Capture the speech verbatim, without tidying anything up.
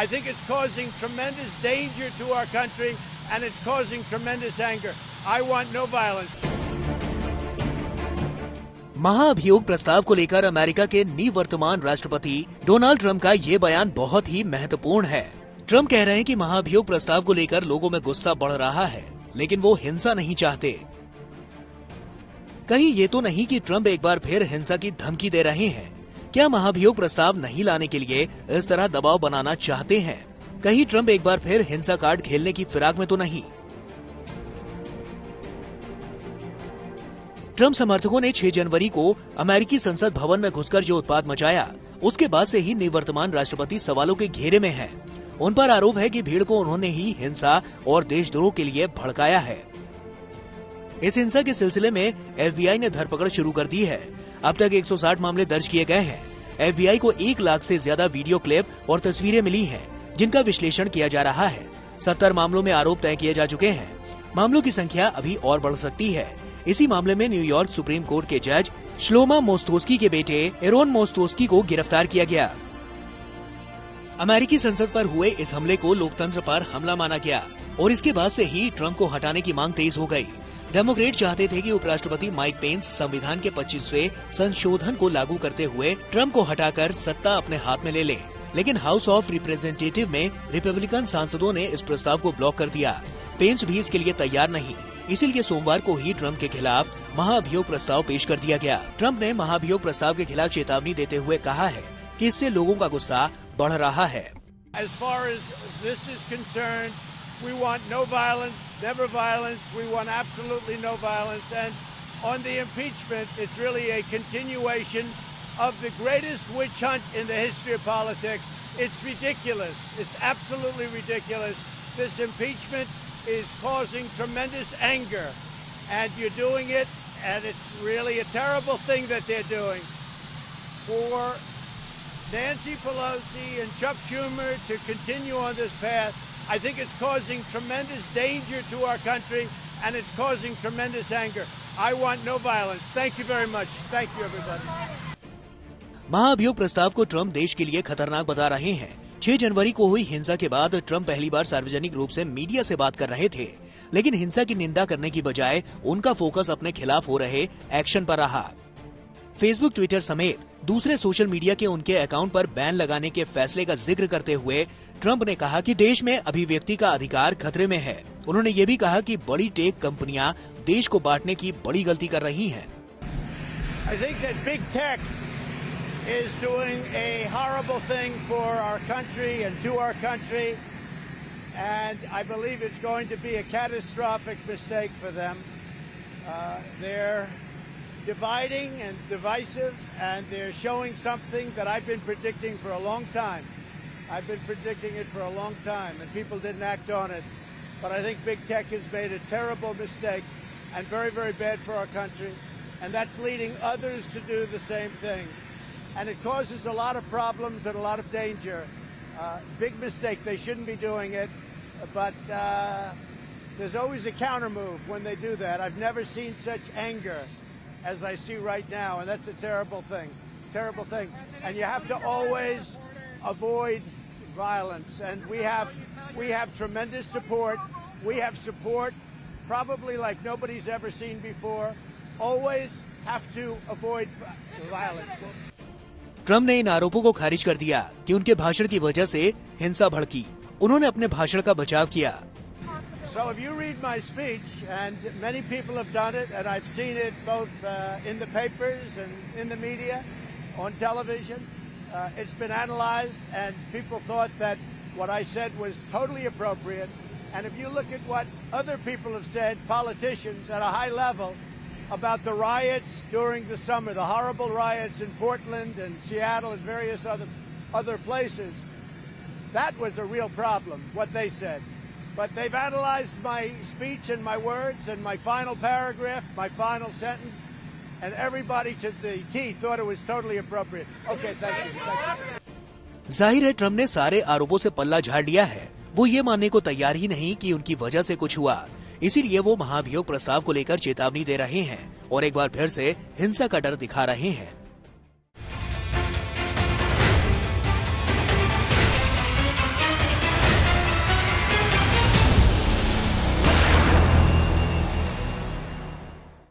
I think it's causing tremendous danger to our country, and it's causing tremendous anger. I want no violence. महाभियोग प्रस्ताव को लेकर America के निवर्तमान राष्ट्रपति डोनाल्ड ट्रंप का ये बयान बहुत ही महत्वपूर्ण है। ट्रंप कह रहे हैं कि महाभियोग प्रस्ताव को लेकर लोगों में गुस्सा बढ़ रहा है, लेकिन वो हिंसा नहीं चाहते। कहीं ये तो नहीं कि ट्रंप एक बार फिर हिंसा की धमकी दे रहे हैं? क्या महाभियोग प्रस्ताव नहीं लाने के लिए इस तरह दबाव बनाना चाहते हैं? कहीं ट्रंप एक बार फिर हिंसा कार्ड खेलने की फिराक में तो नहीं? ट्रंप समर्थकों ने छह जनवरी को अमेरिकी संसद भवन में घुसकर जो उत्पात मचाया, उसके बाद से ही निवर्तमान राष्ट्रपति सवालों के घेरे में हैं। उन पर आरोप है कि भीड़ को उन्होंने ही हिंसा और देशद्रोह के लिए भड़काया है। इस हिंसा के सिलसिले में एफ बी आई ने धरपकड़ शुरू कर दी है। अब तक एक सौ साठ मामले दर्ज किए गए हैं। एफ बी आई को एक लाख से ज्यादा वीडियो क्लिप और तस्वीरें मिली हैं, जिनका विश्लेषण किया जा रहा है। सत्तर मामलों में आरोप तय किए जा चुके हैं। मामलों की संख्या अभी और बढ़ सकती है। इसी मामले में न्यूयॉर्क सुप्रीम कोर्ट के जज श्लोमा मोस्तोस्की के बेटे एरोन मोस्तोस्की को गिरफ्तार किया गया। अमेरिकी संसद पर हुए इस हमले को लोकतंत्र पर हमला माना गया और इसके बाद से ही ट्रंप को हटाने की मांग तेज हो गई। डेमोक्रेट चाहते थे कि उपराष्ट्रपति माइक पेंस संविधान के पच्चीसवें संशोधन को लागू करते हुए ट्रंप को हटाकर सत्ता अपने हाथ में ले ले। लेकिन हाउस ऑफ रिप्रेजेंटेटिव में रिपब्लिकन सांसदों ने इस प्रस्ताव को ब्लॉक कर दिया। पेंस भी इसके लिए तैयार नहीं, इसीलिए सोमवार को ही ट्रंप के खिलाफ महाभियोग प्रस्ताव पेश कर दिया गया। ट्रंप ने महाभियोग प्रस्ताव के खिलाफ चेतावनी देते हुए कहा है कि इससे लोगों का गुस्सा बढ़ रहा है। As far as this is concerned, we want no violence, never violence. We want absolutely no violence. And on the impeachment, it's really a continuation of the greatest witch hunt in the history of politics. It's ridiculous. It's absolutely ridiculous. This impeachment is causing tremendous anger, and you're doing it, and it's really a terrible thing that they're doing. For Nancy Pelosi and Chuck Schumer to continue on this path, I think it's causing tremendous danger to our country, and it's causing tremendous anger. I want no violence. Thank you very much. Thank you, everybody. महाभियोग प्रस्ताव को Trump देश के लिए खतरनाक बता रहे हैं। छह जनवरी को हुई हिंसा के बाद ट्रंप पहली बार सार्वजनिक रूप से मीडिया से बात कर रहे थे, लेकिन हिंसा की निंदा करने की बजाय उनका फोकस अपने खिलाफ हो रहे एक्शन पर रहा। फेसबुक, ट्विटर समेत दूसरे सोशल मीडिया के उनके अकाउंट पर बैन लगाने के फैसले का जिक्र करते हुए ट्रंप ने कहा कि देश में अभिव्यक्ति का अधिकार खतरे में है। उन्होंने ये भी कहा कि बड़ी टेक कंपनियां देश को बांटने की बड़ी गलती कर रही हैं। is doing a horrible thing for our country and to our country, and I believe it's going to be a catastrophic mistake for them. Uh, they're dividing and divisive, and they're showing something that I've been predicting for a long time. I've been predicting it for a long time, and people didn't act on it. But I think big tech has made a terrible mistake, and very, very bad for our country, and that's leading others to do the same thing. And it causes a lot of problems and a lot of danger. Uh, big mistake. They shouldn't be doing it. But uh, there's always a counter move when they do that. I've never seen such anger as I see right now, and that's a terrible thing. Terrible thing. And you have to always avoid violence. And we have we have tremendous support. We have support probably like nobody's ever seen before. Always have to avoid violence. Trump ने इन आरोपों को खारिज कर दिया कि उनके भाषण की वजह से हिंसा भड़की। उन्होंने अपने भाषण का बचाव किया। So if you read my speech, and many people have done it, and I've seen it both uh, in the papers and in the media, on television, uh, it's been analyzed, and people thought that what I said was totally appropriate. And if you look at what other people have said, politicians at a high level, about the riots during the summer, the horrible riots in Portland and Seattle and various other other places. That was a real problem, what they said. But they've analyzed my speech and my words and my final paragraph, my final sentence, and everybody to the T thought it was totally appropriate. Okay, thank you. Thank you. जाहिर है Trump ने सारे आरोपों से पल्ला झाड़ लिया है। वो ये मानने को तैयार ही नहीं कि उनकी वजह से कुछ हुआ, इसीलिए वो महाभियोग प्रस्ताव को लेकर चेतावनी दे रहे हैं और एक बार फिर से हिंसा का डर दिखा रहे हैं।